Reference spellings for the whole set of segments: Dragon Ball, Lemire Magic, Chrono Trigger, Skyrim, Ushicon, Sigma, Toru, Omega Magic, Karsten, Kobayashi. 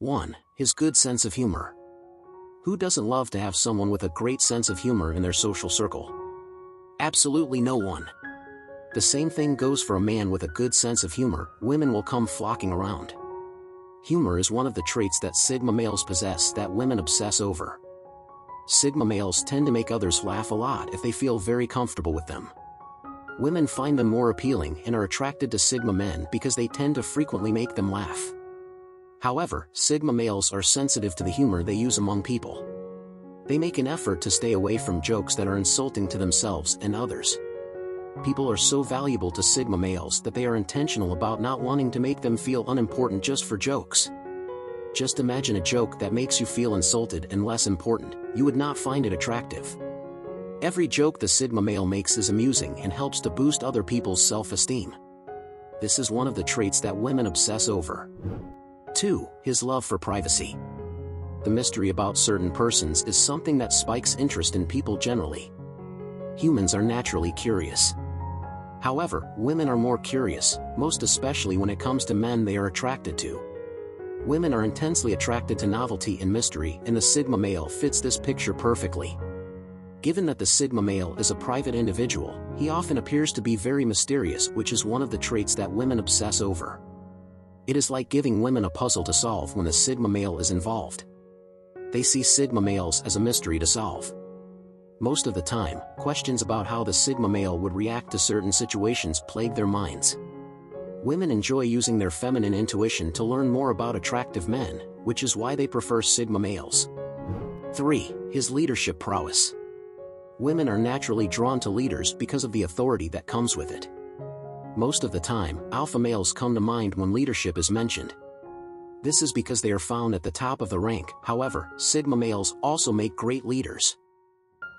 1. His good sense of humor. Who doesn't love to have someone with a great sense of humor in their social circle? Absolutely no one. The same thing goes for a man with a good sense of humor. Women will come flocking around. Humor is one of the traits that Sigma males possess that women obsess over. Sigma males tend to make others laugh a lot if they feel very comfortable with them. Women find them more appealing and are attracted to Sigma men because they tend to frequently make them laugh. However, Sigma males are sensitive to the humor they use among people. They make an effort to stay away from jokes that are insulting to themselves and others. People are so valuable to Sigma males that they are intentional about not wanting to make them feel unimportant just for jokes. Just imagine a joke that makes you feel insulted and less important. You would not find it attractive. Every joke the Sigma male makes is amusing and helps to boost other people's self-esteem. This is one of the traits that women obsess over. 2. His love for privacy. The mystery about certain persons is something that spikes interest in people generally. Humans are naturally curious. However, women are more curious, most especially when it comes to men they are attracted to. Women are intensely attracted to novelty and mystery, and the Sigma male fits this picture perfectly. Given that the Sigma male is a private individual, he often appears to be very mysterious, which is one of the traits that women obsess over. It is like giving women a puzzle to solve when the Sigma male is involved. They see Sigma males as a mystery to solve. Most of the time, questions about how the Sigma male would react to certain situations plague their minds. Women enjoy using their feminine intuition to learn more about attractive men, which is why they prefer Sigma males. 3. His leadership prowess. Women are naturally drawn to leaders because of the authority that comes with it. Most of the time, alpha males come to mind when leadership is mentioned. This is because they are found at the top of the rank. However, Sigma males also make great leaders.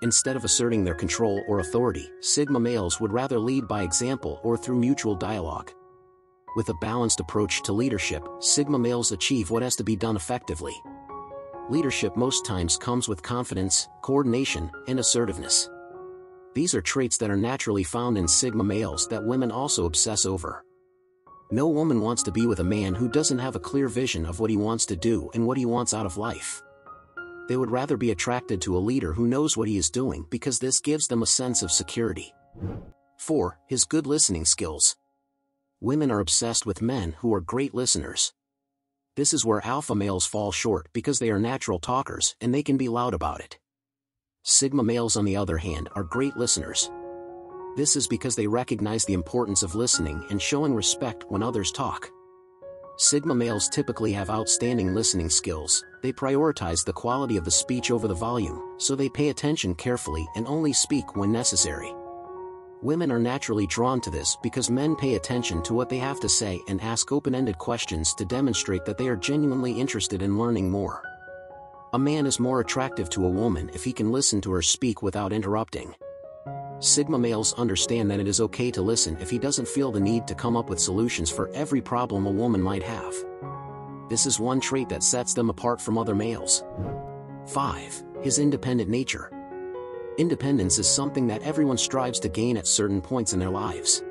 Instead of asserting their control or authority, Sigma males would rather lead by example or through mutual dialogue. With a balanced approach to leadership, Sigma males achieve what has to be done effectively. Leadership most times comes with confidence, coordination, and assertiveness. These are traits that are naturally found in Sigma males that women also obsess over. No woman wants to be with a man who doesn't have a clear vision of what he wants to do and what he wants out of life. They would rather be attracted to a leader who knows what he is doing because this gives them a sense of security. 4. His good listening skills. Women are obsessed with men who are great listeners. This is where alpha males fall short because they are natural talkers and they can be loud about it. Sigma males, on the other hand, are great listeners. This is because they recognize the importance of listening and showing respect when others talk. Sigma males typically have outstanding listening skills. They prioritize the quality of the speech over the volume, so they pay attention carefully and only speak when necessary. Women are naturally drawn to this because men pay attention to what they have to say and ask open-ended questions to demonstrate that they are genuinely interested in learning more. A man is more attractive to a woman if he can listen to her speak without interrupting. Sigma males understand that it is okay to listen if he doesn't feel the need to come up with solutions for every problem a woman might have. This is one trait that sets them apart from other males. 5. His independent nature. Independence is something that everyone strives to gain at certain points in their lives.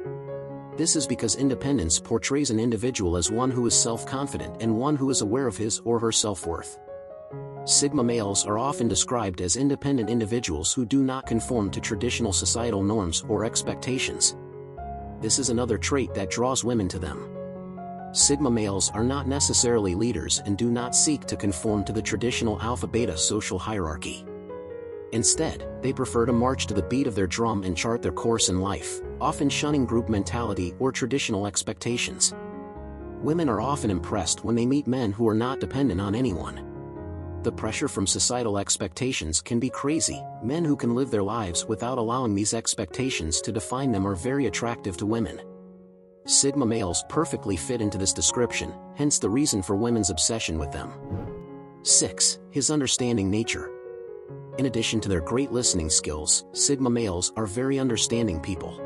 This is because independence portrays an individual as one who is self-confident and one who is aware of his or her self-worth. Sigma males are often described as independent individuals who do not conform to traditional societal norms or expectations. This is another trait that draws women to them. Sigma males are not necessarily leaders and do not seek to conform to the traditional alpha-beta social hierarchy. Instead, they prefer to march to the beat of their drum and chart their course in life, often shunning group mentality or traditional expectations. Women are often impressed when they meet men who are not dependent on anyone. The pressure from societal expectations can be crazy. Men who can live their lives without allowing these expectations to define them are very attractive to women. Sigma males perfectly fit into this description, hence the reason for women's obsession with them. 6. His understanding nature. In addition to their great listening skills, Sigma males are very understanding people.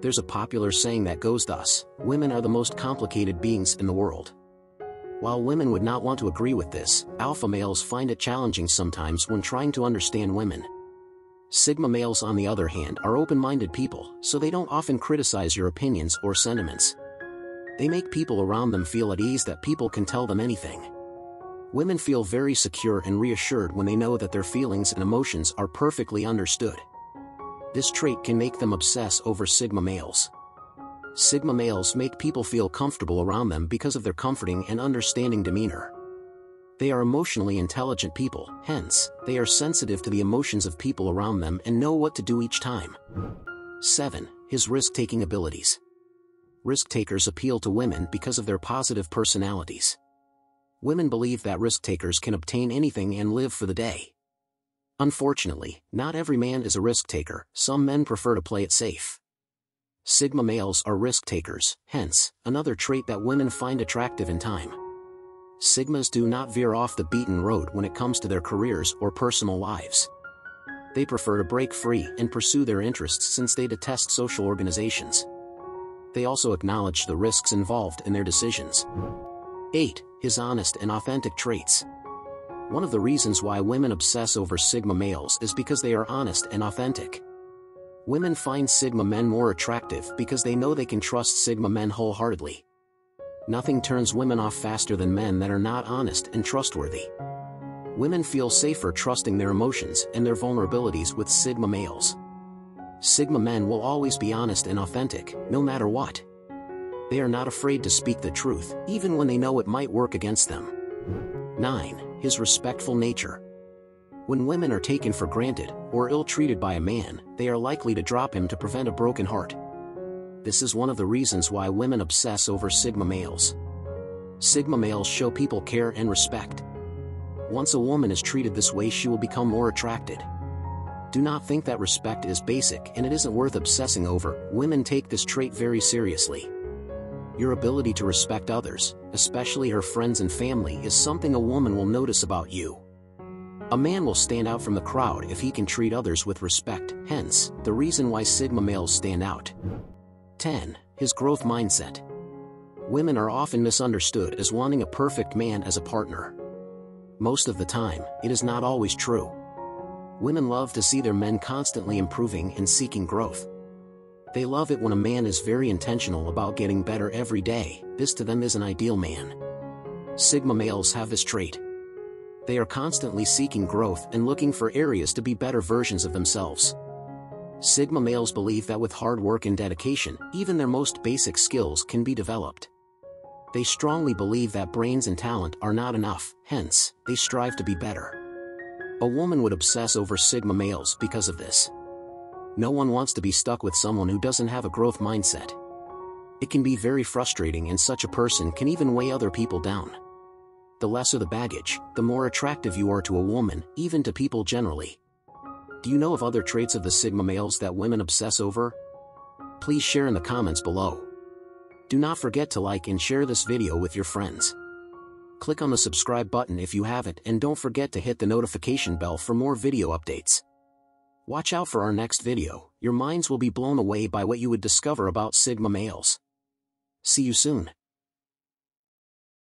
There's a popular saying that goes thus: women are the most complicated beings in the world. While women would not want to agree with this, alpha males find it challenging sometimes when trying to understand women. Sigma males, on the other hand, are open-minded people, so they don't often criticize your opinions or sentiments. They make people around them feel at ease that people can tell them anything. Women feel very secure and reassured when they know that their feelings and emotions are perfectly understood. This trait can make them obsess over Sigma males. Sigma males make people feel comfortable around them because of their comforting and understanding demeanor. They are emotionally intelligent people, hence, they are sensitive to the emotions of people around them and know what to do each time. 7. His risk-taking abilities. Risk-takers appeal to women because of their positive personalities. Women believe that risk-takers can obtain anything and live for the day. Unfortunately, not every man is a risk-taker, some men prefer to play it safe. Sigma males are risk-takers, hence, another trait that women find attractive in time. Sigmas do not veer off the beaten road when it comes to their careers or personal lives. They prefer to break free and pursue their interests since they detest social organizations. They also acknowledge the risks involved in their decisions. 8. His honest and authentic traits. One of the reasons why women obsess over Sigma males is because they are honest and authentic. Women find Sigma men more attractive because they know they can trust Sigma men wholeheartedly. Nothing turns women off faster than men that are not honest and trustworthy. Women feel safer trusting their emotions and their vulnerabilities with Sigma males. Sigma men will always be honest and authentic, no matter what. They are not afraid to speak the truth, even when they know it might work against them. 9. His respectful nature. When women are taken for granted or ill-treated by a man, they are likely to drop him to prevent a broken heart. This is one of the reasons why women obsess over Sigma males. Sigma males show people care and respect. Once a woman is treated this way, she will become more attracted. Do not think that respect is basic and it isn't worth obsessing over. Women take this trait very seriously. Your ability to respect others, especially her friends and family, is something a woman will notice about you. A man will stand out from the crowd if he can treat others with respect, hence, the reason why Sigma males stand out. 10. His growth mindset. Women are often misunderstood as wanting a perfect man as a partner. Most of the time, it is not always true. Women love to see their men constantly improving and seeking growth. They love it when a man is very intentional about getting better every day. This to them is an ideal man. Sigma males have this trait. They are constantly seeking growth and looking for areas to be better versions of themselves. Sigma males believe that with hard work and dedication, even their most basic skills can be developed. They strongly believe that brains and talent are not enough, hence, they strive to be better. A woman would obsess over Sigma males because of this. No one wants to be stuck with someone who doesn't have a growth mindset. It can be very frustrating and such a person can even weigh other people down. The lesser the baggage, the more attractive you are to a woman, even to people generally. Do you know of other traits of the Sigma males that women obsess over? Please share in the comments below. Do not forget to like and share this video with your friends. Click on the subscribe button if you haven't and don't forget to hit the notification bell for more video updates. Watch out for our next video, your minds will be blown away by what you would discover about Sigma males. See you soon.